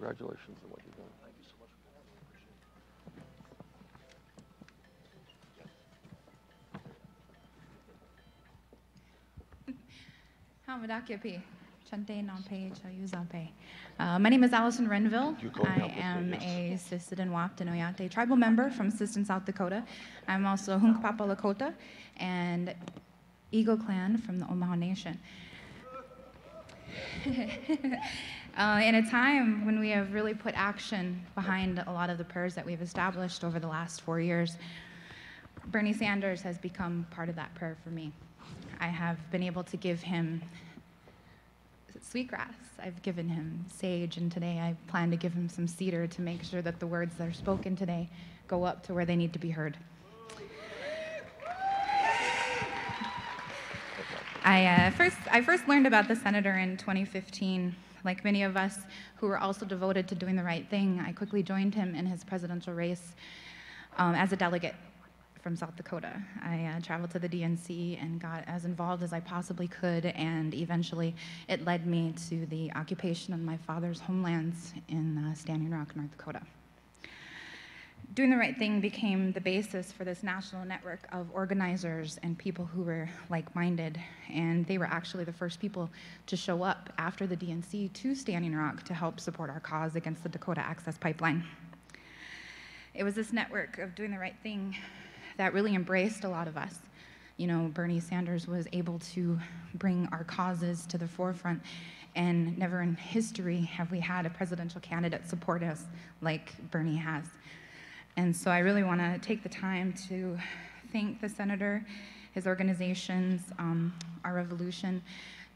congratulations on what you've done. Thank you so much for having me. Appreciate it. Hamadakiapi, Chante Nampe Chayuzampe. My name is Allison Renville. I am a Sisseton Wahpeton Oyate tribal member from Sisseton, South Dakota. I'm also Hunkpapa Lakota and Eagle Clan from the Omaha Nation. In a time when we have really put action behind a lot of the prayers that we've established over the last 4 years, Bernie Sanders has become part of that prayer for me. I have been able to give him sweetgrass, I've given him sage, and today I plan to give him some cedar to make sure that the words that are spoken today go up to where they need to be heard. I first learned about the senator in 2015. Like many of us who were also devoted to doing the right thing, I quickly joined him in his presidential race as a delegate from South Dakota. I traveled to the DNC and got as involved as I possibly could, and eventually it led me to the occupation of my father's homelands in Standing Rock, North Dakota. Doing the right thing became the basis for this national network of organizers and people who were like-minded, and they were actually the first people to show up after the DNC to Standing Rock to help support our cause against the Dakota Access Pipeline. It was this network of doing the right thing that really embraced a lot of us. You know, Bernie Sanders was able to bring our causes to the forefront, and never in history have we had a presidential candidate support us like Bernie has. And so I really want to take the time to thank the senator, his organizations, Our Revolution.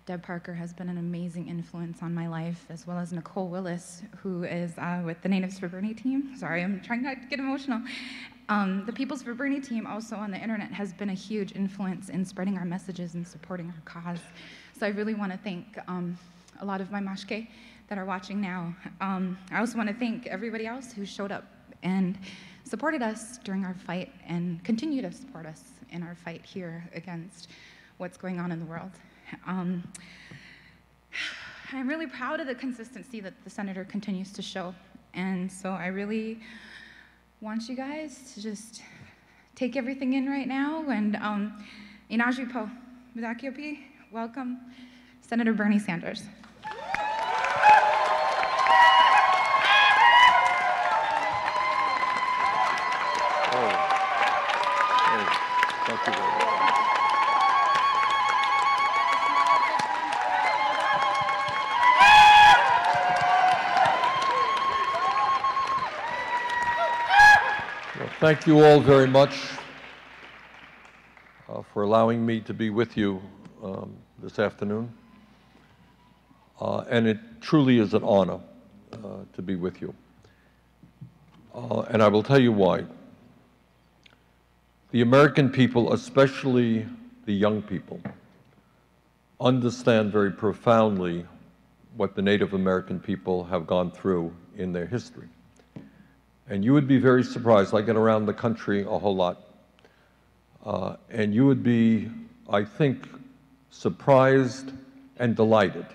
Deb Parker has been an amazing influence on my life, as well as Nicole Willis, who is with the Natives for Bernie team. Sorry, I'm trying not to get emotional. The People's for Bernie team, also on the internet, has been a huge influence in spreading our messages and supporting our cause. So I really want to thank a lot of my mashke that are watching now. I also want to thank everybody else who showed up and supported us during our fight and continue to support us in our fight here against what's going on in the world. I'm really proud of the consistency that the senator continues to show. And so I really want you guys to just take everything in right now. And Inajipo, Mizakiopi, welcome Senator Bernie Sanders. Thank you all very much for allowing me to be with you this afternoon. And it truly is an honor to be with you. And I will tell you why. The American people, especially the young people, understand very profoundly what the Native American people have gone through in their history. And you would be very surprised. I get around the country a whole lot. And you would be, I think, surprised and delighted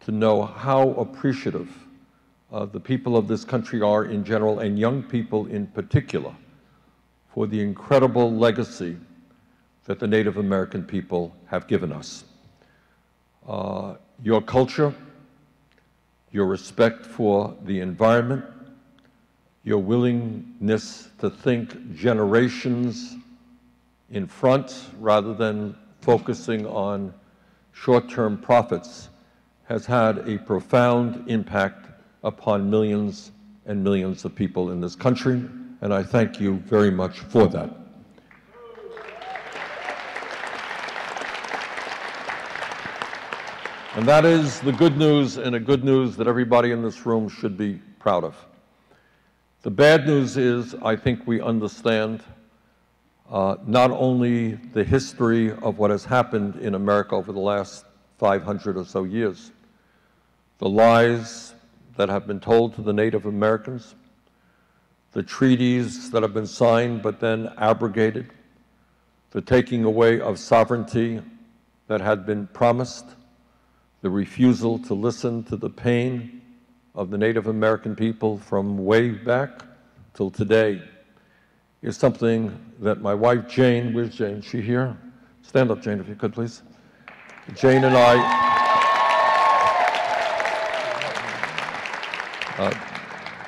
to know how appreciative the people of this country are in general, and young people in particular, for the incredible legacy that the Native American people have given us. Your culture, your respect for the environment, your willingness to think generations in front rather than focusing on short-term profits has had a profound impact upon millions and millions of people in this country, and I thank you very much for that. And that is the good news, and a good news that everybody in this room should be proud of. The bad news is, I think we understand not only the history of what has happened in America over the last 500 or so years, the lies that have been told to the Native Americans, the treaties that have been signed but then abrogated, the taking away of sovereignty that had been promised, the refusal to listen to the pain of the Native American people from way back till today is something that my wife Jane, where's Jane, she here? Stand up, Jane, if you could, please. Jane and I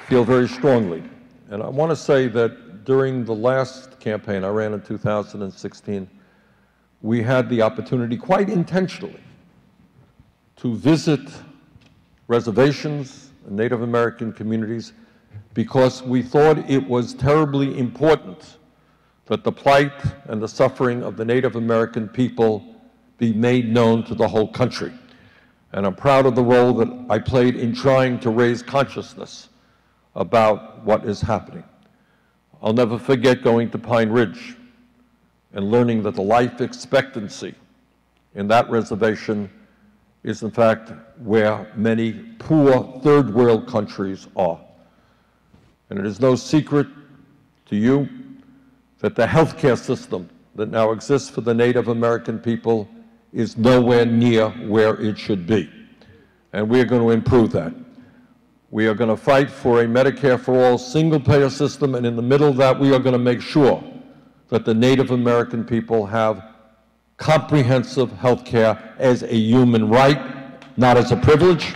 feel very strongly. And I want to say that during the last campaign I ran in 2016, we had the opportunity, quite intentionally, to visit reservations and Native American communities because we thought it was terribly important that the plight and the suffering of the Native American people be made known to the whole country. And I'm proud of the role that I played in trying to raise consciousness about what is happening. I'll never forget going to Pine Ridge and learning that the life expectancy in that reservation is in fact where many poor third world countries are. And it is no secret to you that the healthcare system that now exists for the Native American people is nowhere near where it should be. And we are going to improve that. We are going to fight for a Medicare for all single-payer system, and in the middle of that we are going to make sure that the Native American people have comprehensive health care as a human right, not as a privilege.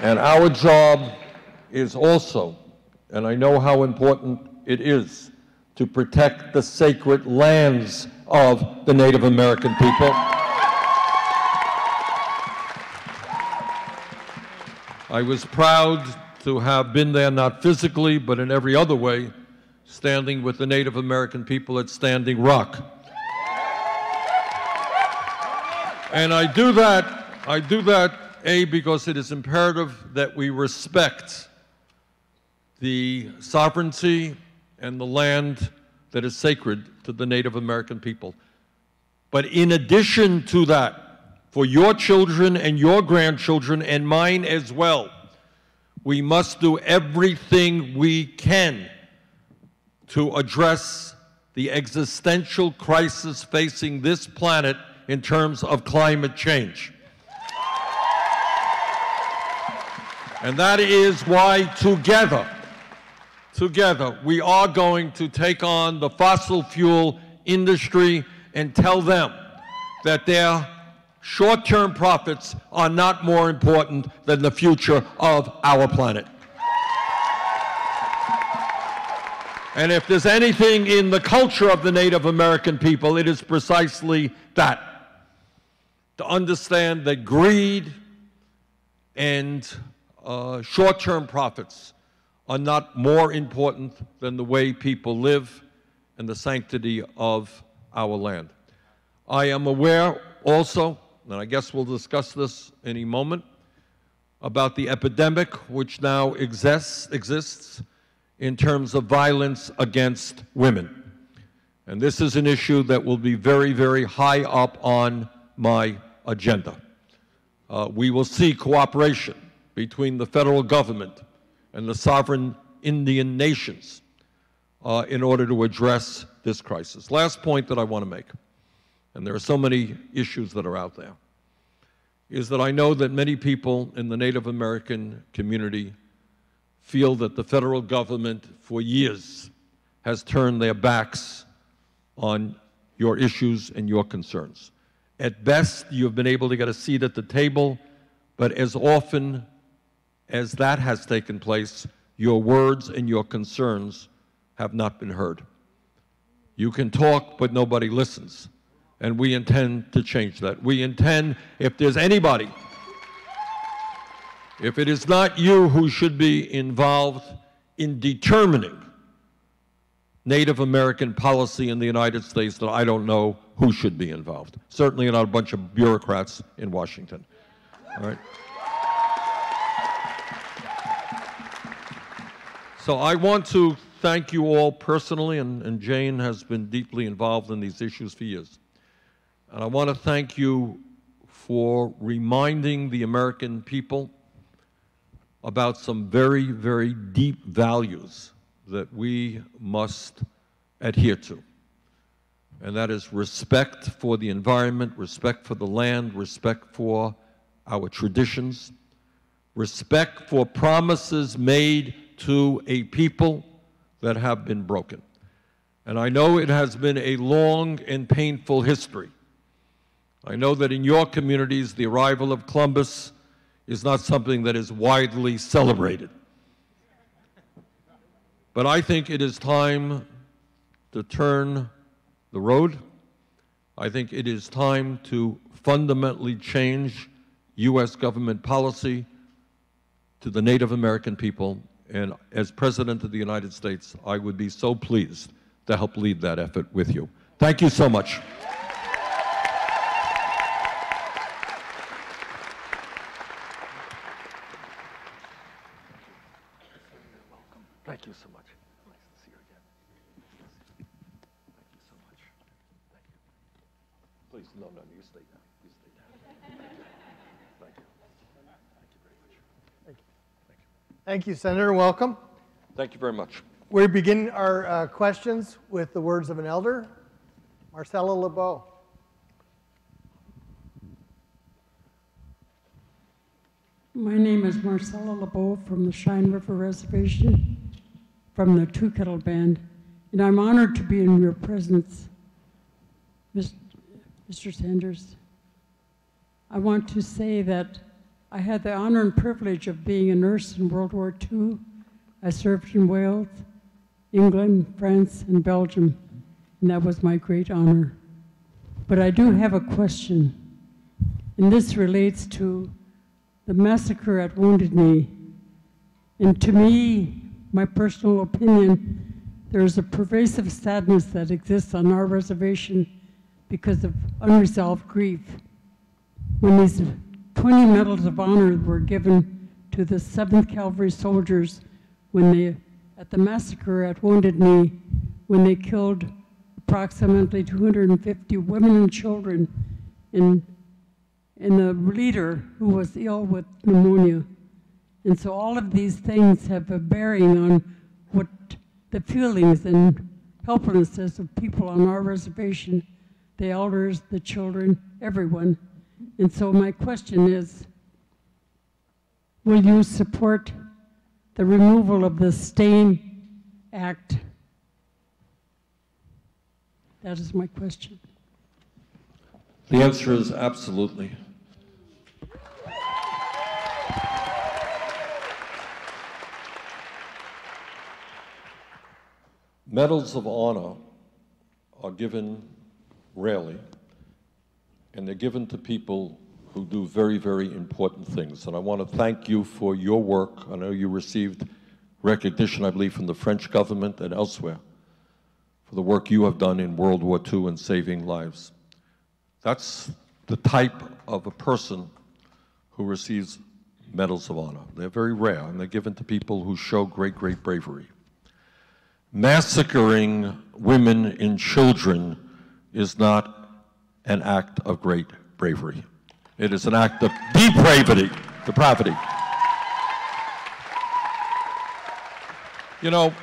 And our job is also, and I know how important it is, to protect the sacred lands of the Native American people. I was proud to have been there, not physically, but in every other way, standing with the Native American people at Standing Rock. And I do that, A, because it is imperative that we respect the sovereignty and the land that is sacred to the Native American people. But in addition to that, for your children and your grandchildren and mine as well, we must do everything we can to address the existential crisis facing this planet in terms of climate change. And that is why together, we are going to take on the fossil fuel industry and tell them that their short-term profits are not more important than the future of our planet. And if there's anything in the culture of the Native American people, it is precisely that. To understand that greed and short-term profits are not more important than the way people live and the sanctity of our land. I am aware also, and I guess we'll discuss this in a moment, about the epidemic which now exists in terms of violence against women. And this is an issue that will be very, very high up on my agenda. We will see cooperation between the federal government and the sovereign Indian nations in order to address this crisis. Last point that I want to make, and there are so many issues that are out there, is that I know that many people in the Native American community feel that the federal government for years has turned their backs on your issues and your concerns. At best, you've been able to get a seat at the table, but as often as that has taken place, your words and your concerns have not been heard. You can talk, but nobody listens. And we intend to change that. We intend, if there's anybody, if it is not you who should be involved in determining Native American policy in the United States, then I don't know who should be involved. Certainly not a bunch of bureaucrats in Washington. All right. So I want to thank you all personally, and Jane has been deeply involved in these issues for years. And I want to thank you for reminding the American people about some very, very deep values that we must adhere to. and that is respect for the environment, respect for the land, respect for our traditions, respect for promises made to a people that have been broken. And I know it has been a long and painful history. I know that in your communities, the arrival of Columbus is not something that is widely celebrated. But I think it is time to turn the road. I think it is time to fundamentally change U.S. government policy to the Native American people. And as President of the United States, I would be so pleased to help lead that effort with you. Thank you so much. Thank you so much. Nice to see you again. Thank you so much. Thank you. Please, no, you stay down. You stay down. Thank you. Thank you very much. Thank you. Thank you. Thank you, Senator. Welcome. Thank you very much. We begin our questions with the words of an elder, Marcella LeBeau. My name is Marcella LeBeau from the Shine River Reservation, from the Two Kettle Band, and I'm honored to be in your presence, Mr. Sanders. I want to say that I had the honor and privilege of being a nurse in World War II. I served in Wales, England, France, and Belgium, and that was my great honor. But I do have a question, and this relates to the massacre at Wounded Knee. And to me, my personal opinion, there is a pervasive sadness that exists on our reservation because of unresolved grief. When these 20 medals of honor were given to the 7th Cavalry soldiers when they, at the massacre at Wounded Knee, when they killed approximately 250 women and children and the leader who was ill with pneumonia. And so all of these things have a bearing on what the feelings and helplessness of people on our reservation, the elders, the children, everyone. And so my question is, will you support the removal of the Stain Act? That is my question. The answer is absolutely. Medals of honor are given rarely, and they're given to people who do very, very important things. And I want to thank you for your work. I know you received recognition, I believe, from the French government and elsewhere for the work you have done in World War II and saving lives. That's the type of a person who receives medals of honor. They're very rare, and they're given to people who show great, great bravery. Massacring women and children is not an act of great bravery. It is an act of depravity. You know,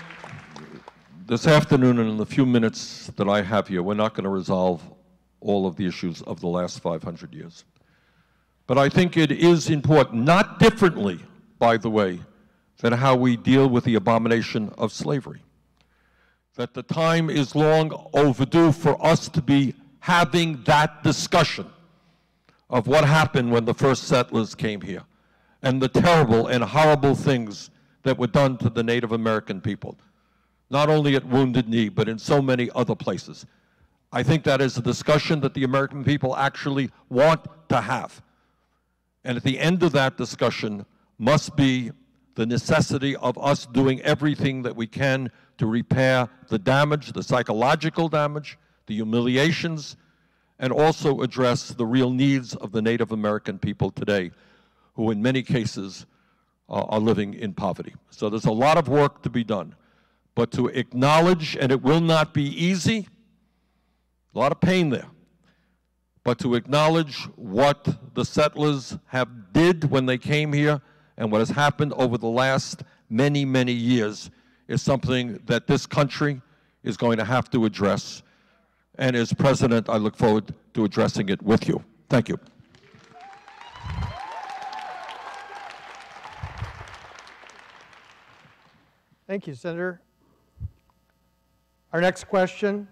this afternoon and in the few minutes that I have here, we're not going to resolve all of the issues of the last 500 years. But I think it is important, not differently, by the way, than how we deal with the abomination of slavery, that the time is long overdue for us to be having that discussion of what happened when the first settlers came here and the terrible and horrible things that were done to the Native American people, not only at Wounded Knee, but in so many other places. I think that is a discussion that the American people actually want to have. And at the end of that discussion must be the necessity of us doing everything that we can to repair the damage, the psychological damage, the humiliations, and also address the real needs of the Native American people today, who in many cases are living in poverty. So there's a lot of work to be done. But to acknowledge, and it will not be easy, a lot of pain there, but to acknowledge what the settlers have did when they came here and what has happened over the last many, many years is something that this country is going to have to address. And as president, I look forward to addressing it with you. Thank you. Thank you, Senator. Our next question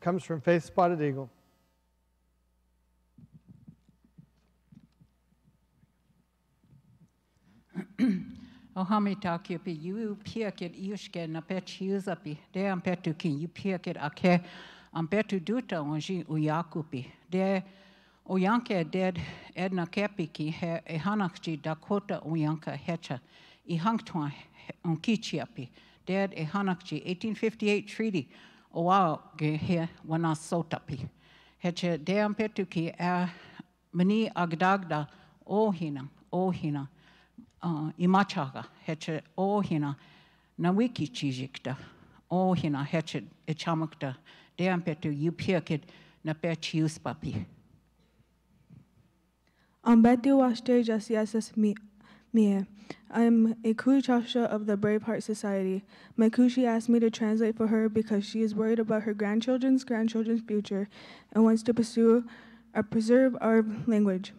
comes from Faith Spotted Eagle. Ohamitakipi, you picket Yushke, Napet Yuzapi, De Ampetuki, you picket Ake, Ampetu Duta, Onji Uyakupi, De Uyanke dead Edna Kepiki, Ehanakchi, Dakota Uyanka Hecha, Ehanktwan Unkichiapi, dead Ehanakchi, 1858 Treaty, Owaoge here, Wanasotapi, Hecha, De Ampetuki, Mani Agdagda, Ohina, Ohina. Imachaga heche ohina nawiki chijikta ohina heche echamakta deampetu yupiakid napech yuspapi. Ambetu washte jasiasas mie. I'm a kuichasha of the Braveheart Society. My kushi asked me to translate for her because she is worried about her grandchildren's future and wants to preserve our language.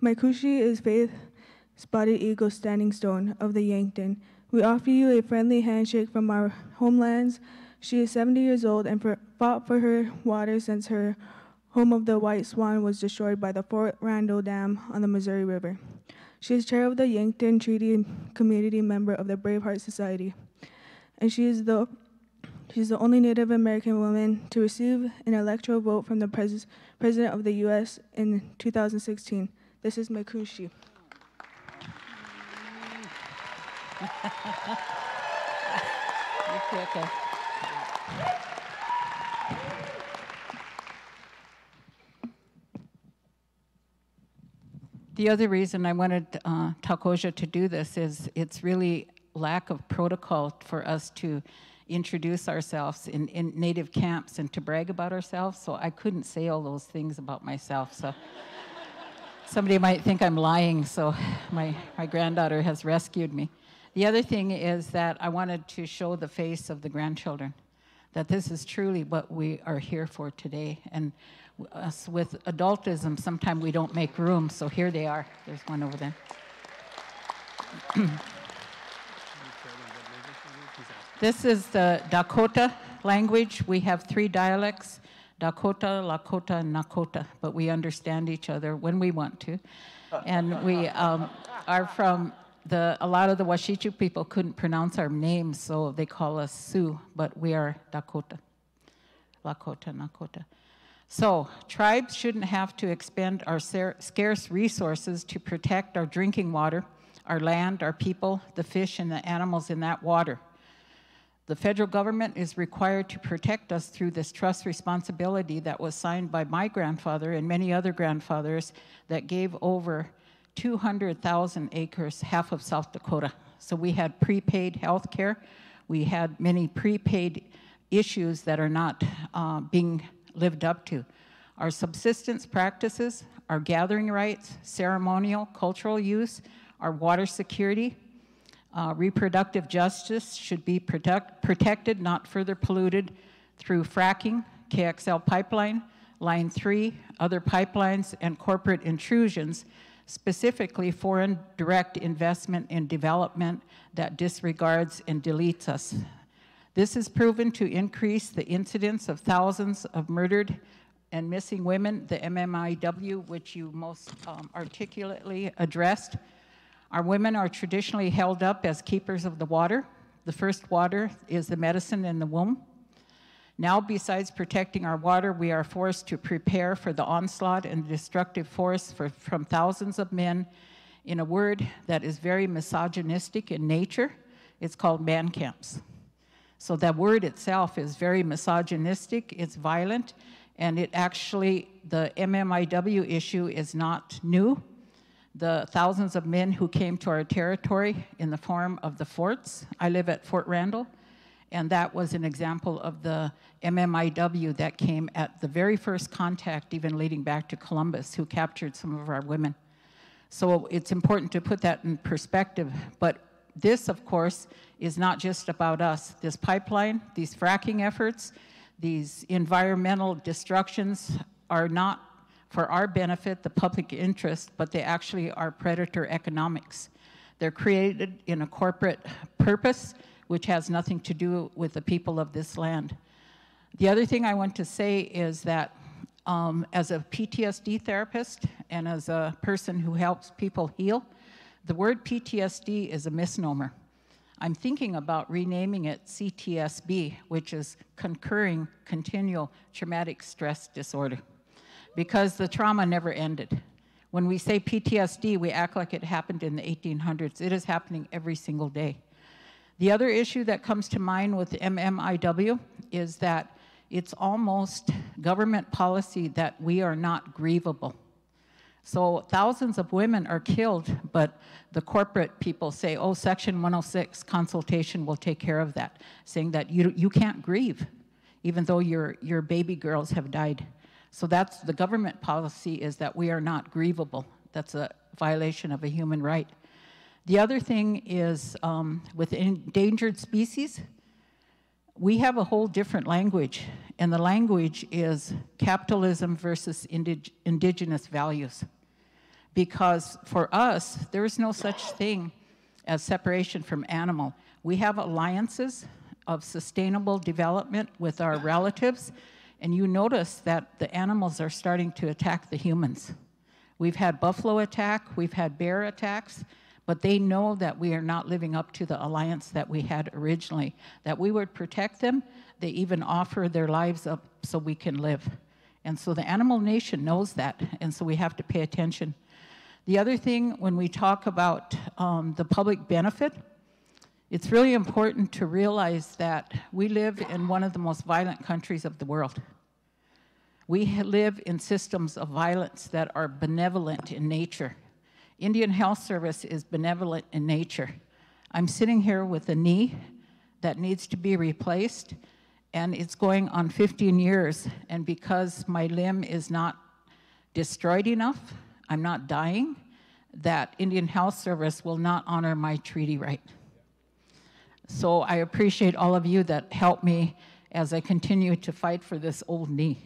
My kushi is Faith Spotted Eagle, Standing Stone of the Yankton. We offer you a friendly handshake from our homelands. She is 70 years old and fought for her water since her home of the White Swan was destroyed by the Fort Randall Dam on the Missouri River. She is chair of the Yankton Treaty and community member of the Braveheart Society. And she's the only Native American woman to receive an electoral vote from the President of the US in 2016. This is Makushi. The other reason I wanted Takoja to do this is it's really lack of protocol for us to introduce ourselves in Native camps and to brag about ourselves, so I couldn't say all those things about myself. So somebody might think I'm lying, so my granddaughter has rescued me. The other thing is that I wanted to show the face of the grandchildren, that this is truly what we are here for today. And us with adultism, sometimes we don't make room, so here they are. There's one over there. This is the Dakota language. We have three dialects, Dakota, Lakota, and Nakota, but we understand each other when we want to. And we are from... a lot of the Washichu people couldn't pronounce our names, so they call us Sioux, but we are Dakota, Lakota, Nakota. So tribes shouldn't have to expend our scarce resources to protect our drinking water, our land, our people, the fish, and the animals in that water. The federal government is required to protect us through this trust responsibility that was signed by my grandfather and many other grandfathers that gave over 200,000 acres, half of South Dakota. So we had prepaid health care. We had many prepaid issues that are not being lived up to. Our subsistence practices, our gathering rights, ceremonial, cultural use, our water security, reproductive justice should be protected, not further polluted through fracking, KXL pipeline, Line 3, other pipelines, and corporate intrusions, specifically foreign direct investment in development that disregards and deletes us. This is proven to increase the incidence of thousands of murdered and missing women, the MMIW, which you most articulately addressed. Our women are traditionally held up as keepers of the water. The first water is the medicine in the womb. Now, besides protecting our water, we are forced to prepare for the onslaught and destructive force from thousands of men in a word that is very misogynistic in nature. It's called man camps. So that word itself is very misogynistic, it's violent, and it actually, the MMIW issue is not new. The thousands of men who came to our territory in the form of the forts. I live at Fort Randall. And that was an example of the MMIW that came at the very first contact, even leading back to Columbus, who captured some of our women. So it's important to put that in perspective. But this, of course, is not just about us. This pipeline, these fracking efforts, These environmental destructions are not for our benefit, the public interest, but they actually are predator economics. They're created in a corporate purpose, which has nothing to do with the people of this land. The other thing I want to say is that as a PTSD therapist and as a person who helps people heal, the word PTSD is a misnomer. I'm thinking about renaming it CTSB, which is concurring continual traumatic stress disorder, because the trauma never ended. When we say PTSD, we act like it happened in the 1800s. It is happening every single day. The other issue that comes to mind with MMIW is that it's almost government policy that we are not grievable. So thousands of women are killed, but the corporate people say, oh, Section 106 consultation will take care of that, saying that you can't grieve, even though your baby girls have died. So that's the government policy, is that we are not grievable. That's a violation of a human right. The other thing is with endangered species, we have a whole different language, and the language is capitalism versus indigenous values. Because for us, there is no such thing as separation from animal. We have alliances of sustainable development with our relatives, and you notice that the animals are starting to attack the humans. We've had buffalo attack, we've had bear attacks, but they know that we are not living up to the alliance that we had originally, that we would protect them. They even offer their lives up so we can live. And so the animal nation knows that, and so we have to pay attention. The other thing, when we talk about the public benefit, it's really important to realize that we live in one of the most violent countries of the world. We live in systems of violence that are benevolent in nature. Indian Health Service is benevolent in nature. I'm sitting here with a knee that needs to be replaced, and it's going on 15 years, and because my limb is not destroyed enough, I'm not dying, that Indian Health Service will not honor my treaty right. So I appreciate all of you that helped me as I continue to fight for this old knee.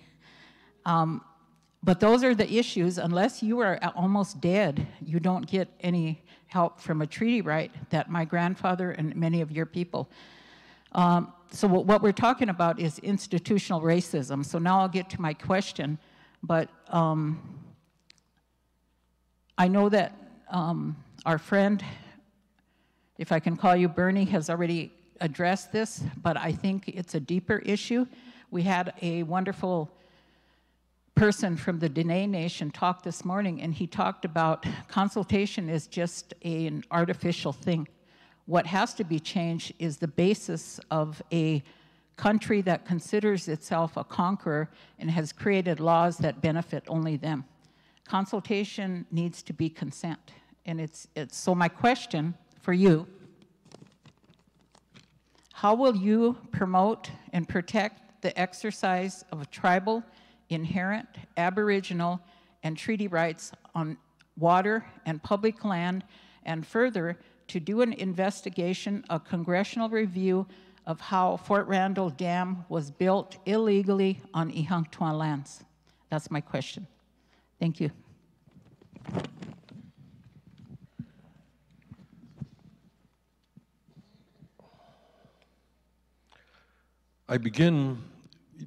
But those are the issues. Unless you are almost dead, you don't get any help from a treaty right that my grandfather and many of your people. So what we're talking about is institutional racism. So now I'll get to my question, but I know that our friend, if I can call you Bernie, has already addressed this, but I think it's a deeper issue. We had a wonderful person from the Dene Nation talked this morning, and he talked about consultation is just an artificial thing. What has to be changed is the basis of a country that considers itself a conqueror and has created laws that benefit only them. Consultation needs to be consent. And it's so my question for you, how will you promote and protect the exercise of tribal, inherent, aboriginal, and treaty rights on water and public land, and further, to do an investigation, a congressional review of how Fort Randall Dam was built illegally on Ehunktwan lands? That's my question. Thank you. I begin.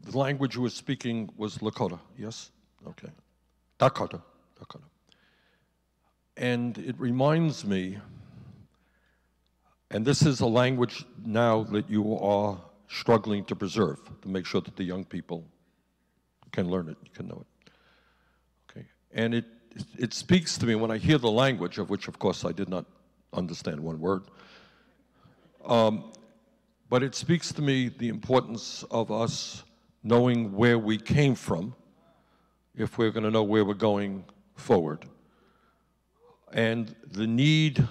The language you were speaking was Lakota, yes? Okay. Dakota, Dakota. And it reminds me, and this is a language now that you are struggling to preserve, to make sure that the young people can learn it, can know it. Okay. And it speaks to me when I hear the language, of which, of course, I did not understand one word. But it speaks to me the importance of us knowing where we came from, if we're going to know where we're going forward. And the need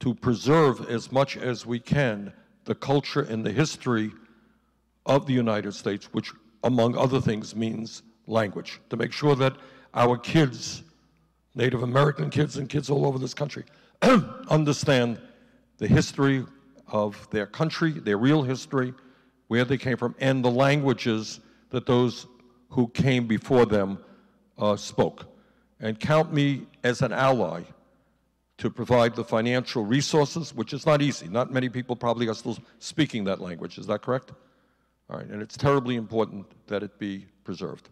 to preserve as much as we can the culture and the history of the United States, which, among other things, means language, to make sure that our kids, Native American kids and kids all over this country, understand the history of their country, their real history, where they came from, and the languages that those who came before them spoke. And count me as an ally to provide the financial resources, which is not easy. Not many people probably are still speaking that language. Is that correct? All right, and it's terribly important that it be preserved.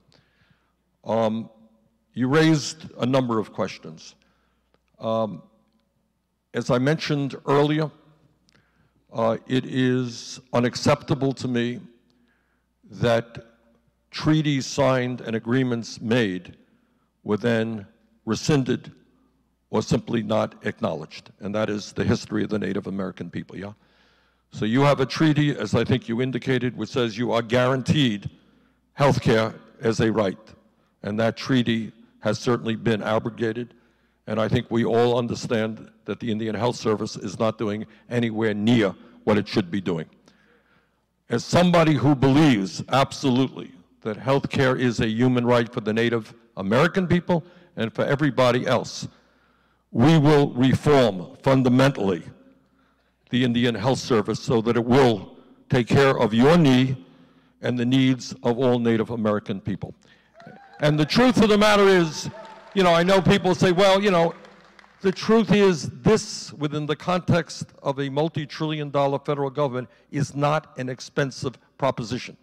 You raised a number of questions. As I mentioned earlier, it is unacceptable to me that treaties signed and agreements made were then rescinded or simply not acknowledged. And that is the history of the Native American people, yeah? So you have a treaty, as I think you indicated, which says you are guaranteed health care as a right. And that treaty has certainly been abrogated. And I think we all understand that the Indian Health Service is not doing anywhere near what it should be doing. As somebody who believes absolutely that health care is a human right for the Native American people and for everybody else, we will reform fundamentally the Indian Health Service so that it will take care of your knee and the needs of all Native American people. And the truth of the matter is, you know, I know people say, well, you know, the truth is this, within the context of a multi-trillion-dollar federal government, is not an expensive proposition.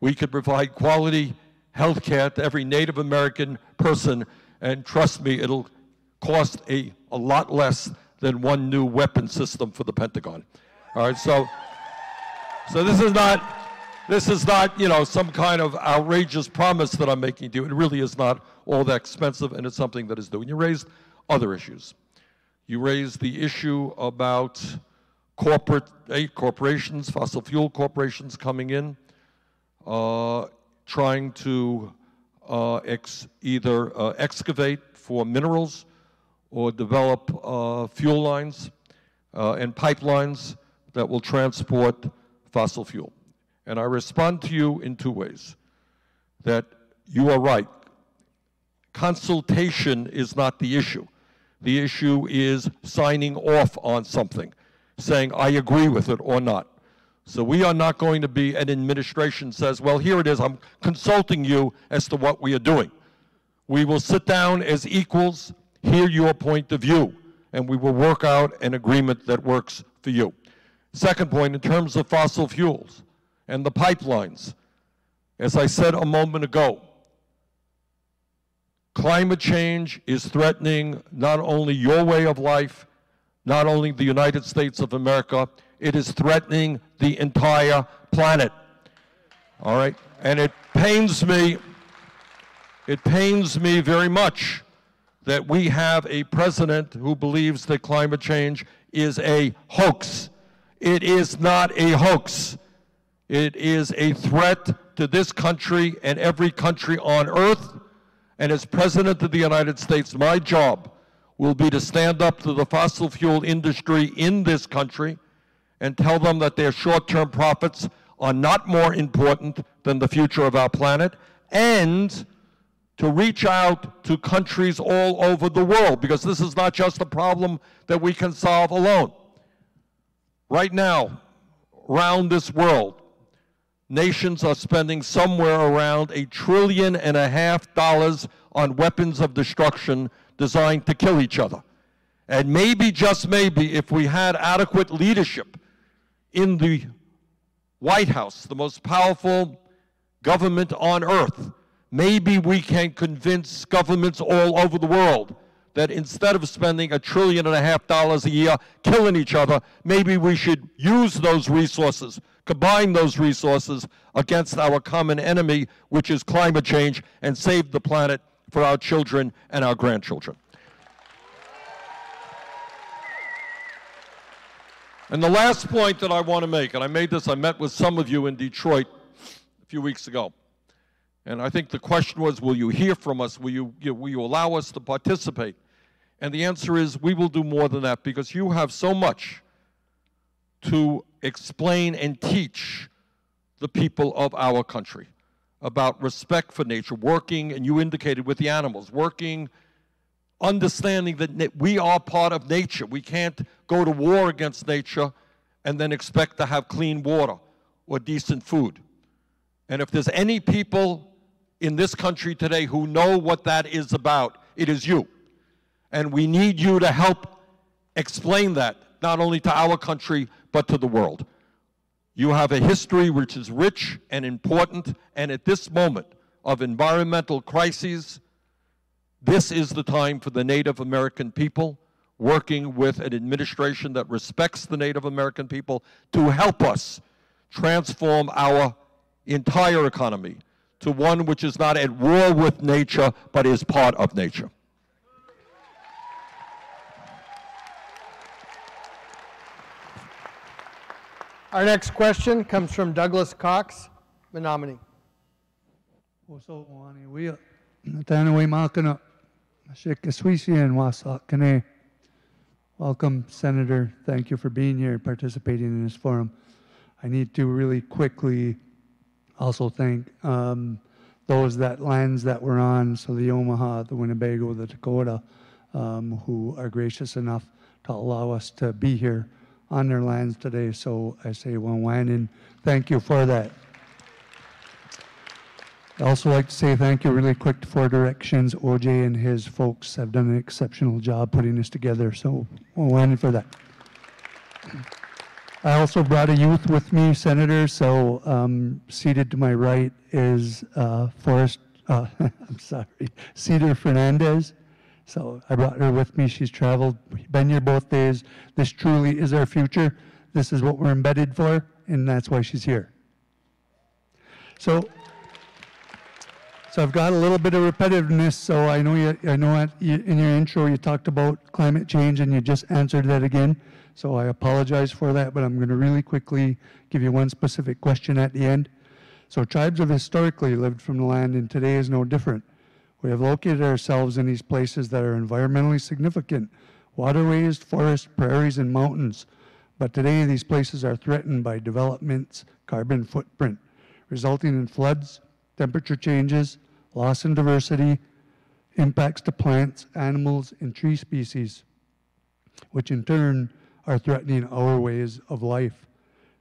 We could provide quality health care to every Native American person, and trust me, it'll cost a lot less than one new weapon system for the Pentagon. All right, so this is not, you know, some kind of outrageous promise that I'm making to you. It really is not all that expensive, and it's something that is due. And you raised other issues. You raised the issue about corporations, fossil fuel corporations coming in, trying to either excavate for minerals or develop fuel lines and pipelines that will transport fossil fuel. And I respond to you in two ways, that you are right. Consultation is not the issue. The issue is signing off on something, saying I agree with it or not. So we are not going to be an administration that says, well, here it is, I'm consulting you as to what we are doing. We will sit down as equals, hear your point of view, and we will work out an agreement that works for you. Second point, in terms of fossil fuels and the pipelines, as I said a moment ago, climate change is threatening not only your way of life, not only the United States of America, it is threatening the entire planet, all right? And it pains me very much that we have a president who believes that climate change is a hoax. It is not a hoax. It is a threat to this country and every country on earth. And as President of the United States, my job will be to stand up to the fossil fuel industry in this country and tell them that their short-term profits are not more important than the future of our planet, and to reach out to countries all over the world, because this is not just a problem that we can solve alone. Right now, around this world, nations are spending somewhere around $1.5 trillion on weapons of destruction designed to kill each other. And maybe, just maybe, if we had adequate leadership in the White House, the most powerful government on earth, maybe we can convince governments all over the world that instead of spending $1.5 trillion a year killing each other, maybe we should use those resources, combine those resources against our common enemy, which is climate change, and save the planet for our children and our grandchildren. And the last point that I want to make, and I made this, I met with some of you in Detroit a few weeks ago. And I think the question was, will you hear from us? Will you allow us to participate? And the answer is, we will do more than that, because you have so much to explain and teach the people of our country about respect for nature, working, and you indicated with the animals, working, understanding that we are part of nature. We can't go to war against nature and then expect to have clean water or decent food. And if there's any people in this country today who know what that is about, it is you. And we need you to help explain that, not only to our country, but to the world. You have a history which is rich and important, and at this moment of environmental crises, this is the time for the Native American people, working with an administration that respects the Native American people, to help us transform our entire economy to one which is not at war with nature, but is part of nature. Our next question comes from Douglas Cox, Menominee. Welcome, Senator. Thank you for being here, participating in this forum. I need to really quickly also thank those that lands that we're on, so the Omaha, the Winnebago, the Dakota, who are gracious enough to allow us to be here on their lands today. So I say Wawanin, thank you for that. I'd also like to say thank you really quick to Four Directions. OJ and his folks have done an exceptional job putting this together, so Wawanin for that. I also brought a youth with me, Senator, so seated to my right is Cedar Fernandez. So I brought her with me. She's traveled, been here both days. This truly is our future. This is what we're embedded for, and that's why she's here. So I've got a little bit of repetitiveness. So I know in your intro you talked about climate change, and you just answered that again. So I apologize for that, but I'm going to really quickly give you one specific question at the end. So tribes have historically lived from the land, and today is no different. We have located ourselves in these places that are environmentally significant, waterways, forests, prairies, and mountains. But today, these places are threatened by development's carbon footprint, resulting in floods, temperature changes, loss in diversity, impacts to plants, animals, and tree species, which in turn are threatening our ways of life.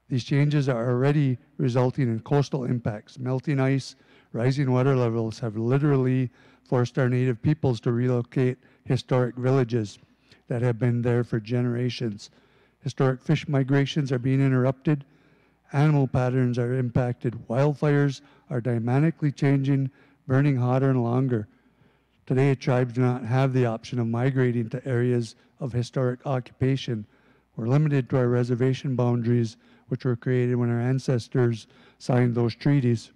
These changes are already resulting in coastal impacts. Melting ice, rising water levels have literally forced our native peoples to relocate historic villages that have been there for generations. Historic fish migrations are being interrupted. Animal patterns are impacted. Wildfires are dynamically changing, burning hotter and longer. Today, tribes do not have the option of migrating to areas of historic occupation. We're limited to our reservation boundaries, which were created when our ancestors signed those treaties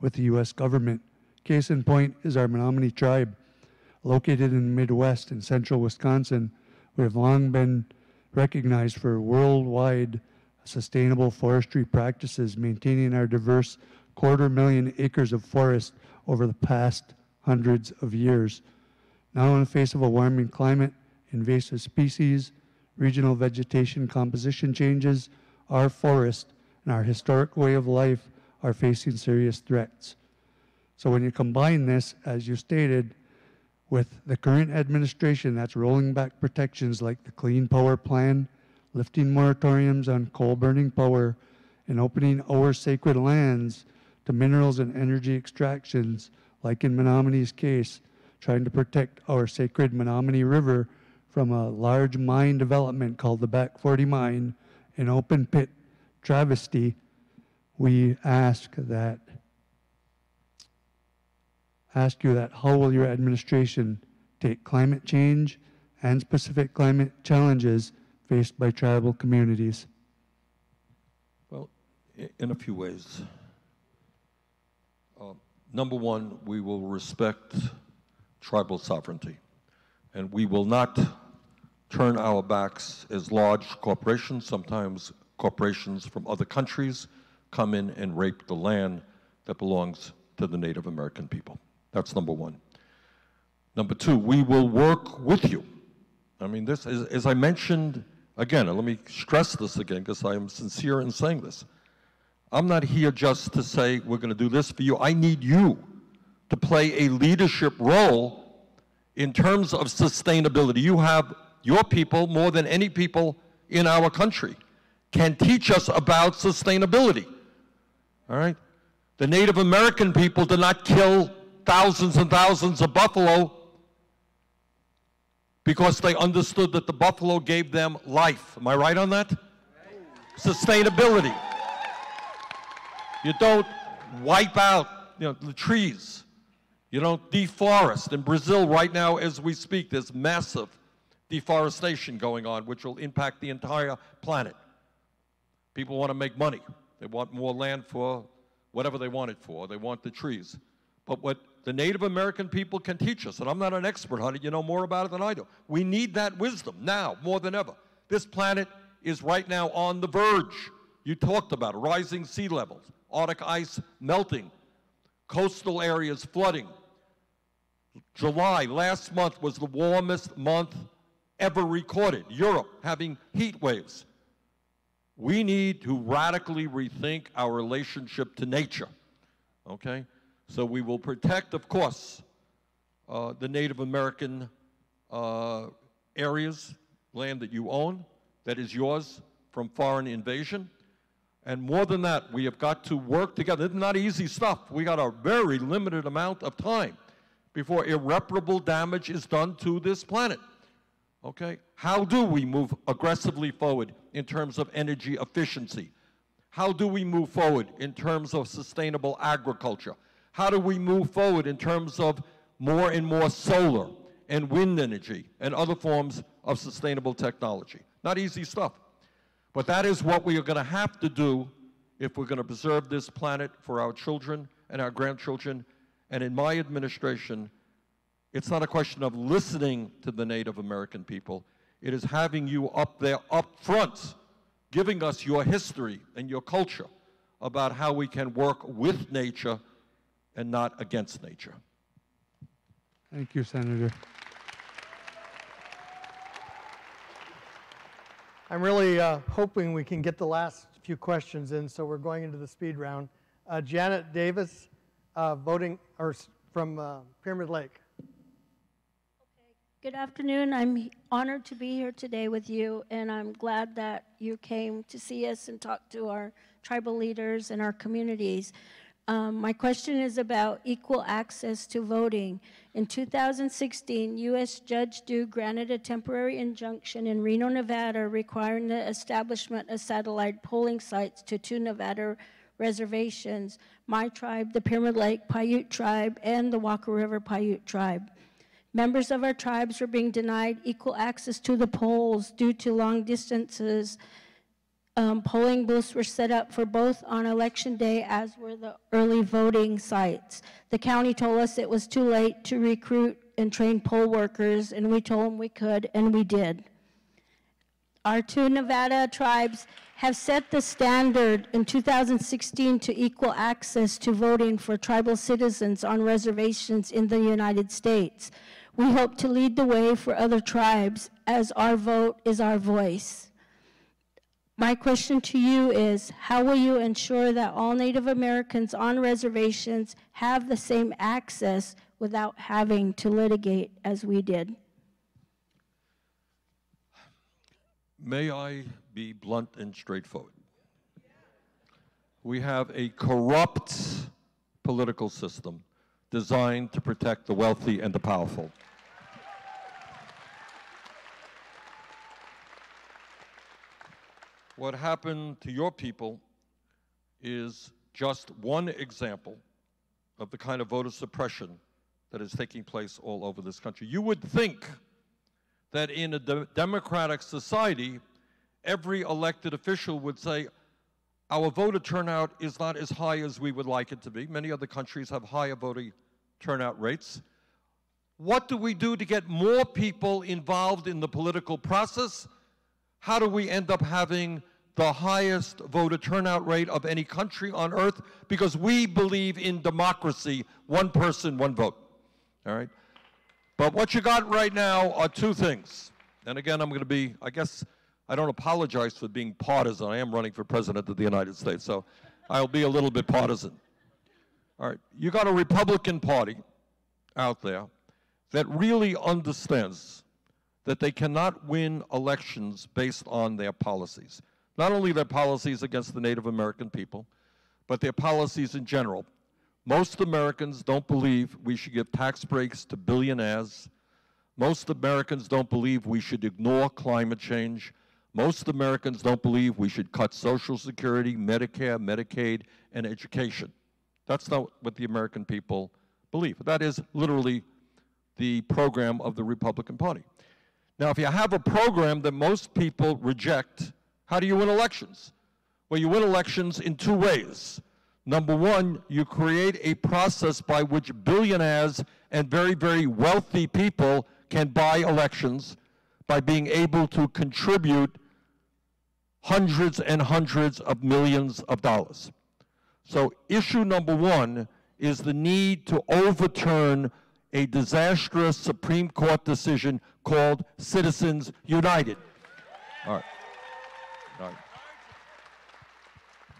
with the U.S. government. Case in point is our Menominee tribe. Located in the Midwest and central Wisconsin, we have long been recognized for worldwide sustainable forestry practices, maintaining our diverse 250,000 acres of forest over the past hundreds of years. Now in the face of a warming climate, invasive species, regional vegetation composition changes, our forest and our historic way of life are facing serious threats. So when you combine this, as you stated, with the current administration that's rolling back protections like the Clean Power Plan, lifting moratoriums on coal-burning power, and opening our sacred lands to minerals and energy extractions, like in Menominee's case, trying to protect our sacred Menominee River from a large mine development called the Back 40 Mine, an open pit travesty, we ask you that how will your administration take climate change and specific climate challenges faced by tribal communities? Well, in a few ways. Number one, we will respect tribal sovereignty, and we will not turn our backs as large corporations, sometimes corporations from other countries, come in and rape the land that belongs to the Native American people. That's number one. Number two, we will work with you. I mean, this is, as I mentioned again, and let me stress this again because I am sincere in saying this. I'm not here just to say we're going to do this for you. I need you to play a leadership role in terms of sustainability. You have your people more than any people in our country can teach us about sustainability, all right? The Native American people did not kill thousands and thousands of buffalo because they understood that the buffalo gave them life. Am I right on that? Sustainability. You don't wipe out, you know, the trees. You don't deforest. In Brazil right now as we speak, there's massive deforestation going on, which will impact the entire planet. People want to make money. They want more land for whatever they want it for. They want the trees. But what the Native American people can teach us, and I'm not an expert on it, you know more about it than I do. We need that wisdom now more than ever. This planet is right now on the verge. You talked about it, rising sea levels, Arctic ice melting, coastal areas flooding. July, last month, was the warmest month ever recorded. Europe having heat waves. We need to radically rethink our relationship to nature, okay? So we will protect, of course, the Native American areas, land that you own, that is yours from foreign invasion. And more than that, we have got to work together. It's not easy stuff. We got a very limited amount of time before irreparable damage is done to this planet, okay? How do we move aggressively forward in terms of energy efficiency? How do we move forward in terms of sustainable agriculture? How do we move forward in terms of more and more solar and wind energy and other forms of sustainable technology? Not easy stuff. But that is what we are going to have to do if we're going to preserve this planet for our children and our grandchildren. And in my administration, it's not a question of listening to the Native American people. It is having you up there, up front, giving us your history and your culture about how we can work with nature and not against nature. Thank you, Senator. I'm really hoping we can get the last few questions in, so we're going into the speed round. Janet Davis, voting or from Pyramid Lake. Okay. Good afternoon. I'm honored to be here today with you, and I'm glad that you came to see us and talk to our tribal leaders and our communities. My question is about equal access to voting. In 2016, U.S. Judge Due granted a temporary injunction in Reno, Nevada, requiring the establishment of satellite polling sites to 2 Nevada reservations, my tribe, the Pyramid Lake Paiute Tribe, and the Walker River Paiute Tribe. Members of our tribes were being denied equal access to the polls due to long distances. Polling booths were set up for both on election day, as were the early voting sites. The county told us it was too late to recruit and train poll workers, and we told them we could, and we did. Our 2 Nevada tribes have set the standard in 2016 to equal access to voting for tribal citizens on reservations in the United States. We hope to lead the way for other tribes, as our vote is our voice. My question to you is, how will you ensure that all Native Americans on reservations have the same access without having to litigate as we did? May I be blunt and straightforward? We have a corrupt political system designed to protect the wealthy and the powerful. What happened to your people is just one example of the kind of voter suppression that is taking place all over this country. You would think that in a democratic society, every elected official would say, our voter turnout is not as high as we would like it to be. Many other countries have higher voter turnout rates. What do we do to get more people involved in the political process? How do we end up having the highest voter turnout rate of any country on earth? Because we believe in democracy, one person, one vote, all right? But what you got right now are two things. And again, I'm gonna be, I guess, I don't apologize for being partisan. I am running for president of the United States, so I'll be a little bit partisan. All right, you got a Republican Party out there that really understands that they cannot win elections based on their policies. Not only their policies against the Native American people, but their policies in general. Most Americans don't believe we should give tax breaks to billionaires. Most Americans don't believe we should ignore climate change. Most Americans don't believe we should cut Social Security, Medicare, Medicaid, and education. That's not what the American people believe. That is literally the program of the Republican Party. Now, if you have a program that most people reject, how do you win elections? Well, you win elections in two ways. Number one, you create a process by which billionaires and very, very wealthy people can buy elections by being able to contribute hundreds and hundreds of millions of dollars. So issue number one is the need to overturn a disastrous Supreme Court decision called Citizens United. All right. All right.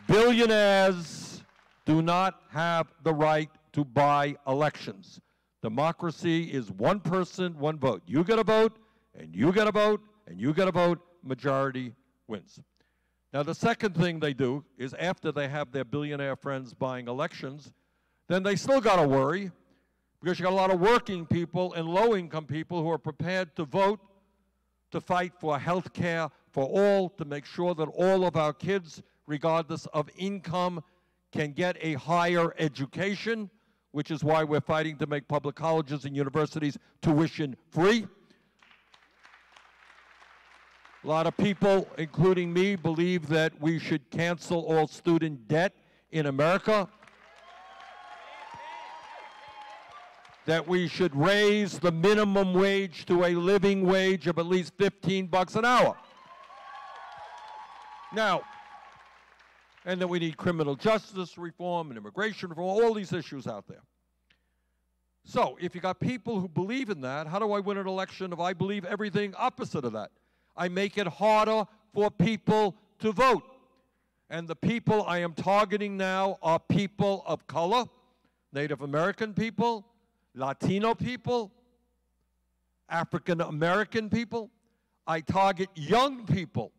Billionaires do not have the right to buy elections. Democracy is one person, one vote. You get a vote, and you get a vote, and you get a vote, majority wins. Now, the second thing they do is after they have their billionaire friends buying elections, then they still got to worry because you got a lot of working people and low-income people who are prepared to vote to fight for health care for all, to make sure that all of our kids, regardless of income, can get a higher education, which is why we're fighting to make public colleges and universities tuition-free. A lot of people, including me, believe that we should cancel all student debt in America, that we should raise the minimum wage to a living wage of at least 15 bucks an hour. Now, and that we need criminal justice reform and immigration reform, all these issues out there. So if you got people who believe in that, how do I win an election if I believe everything opposite of that? I make it harder for people to vote. And the people I am targeting now are people of color, Native American people, Latino people, African American people. I target young people.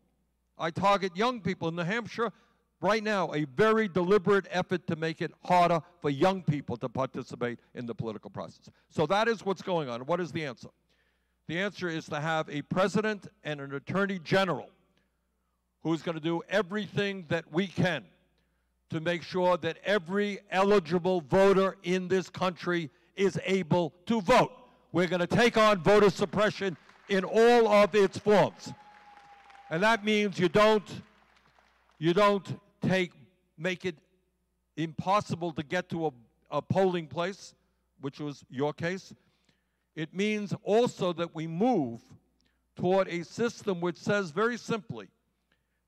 I target young people. In New Hampshire, right now, a very deliberate effort to make it harder for young people to participate in the political process. So that is what's going on. What is the answer? The answer is to have a president and an attorney general who's going to do everything that we can to make sure that every eligible voter in this country is able to vote. We're going to take on voter suppression in all of its forms. And that means you don't make it impossible to get to a polling place, which was your case. It means also that we move toward a system which says very simply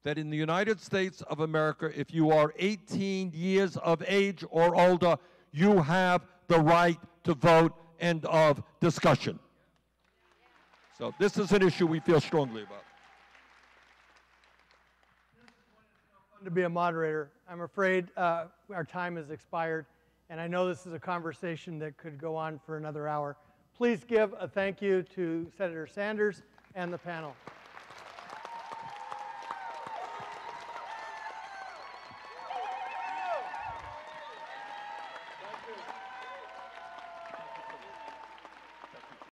that in the United States of America, if you are 18 years of age or older, you have the right to vote. End of discussion. So this is an issue we feel strongly about. It's fun to be a moderator. I'm afraid our time has expired, and I know this is a conversation that could go on for another hour. Please give a thank you to Senator Sanders and the panel.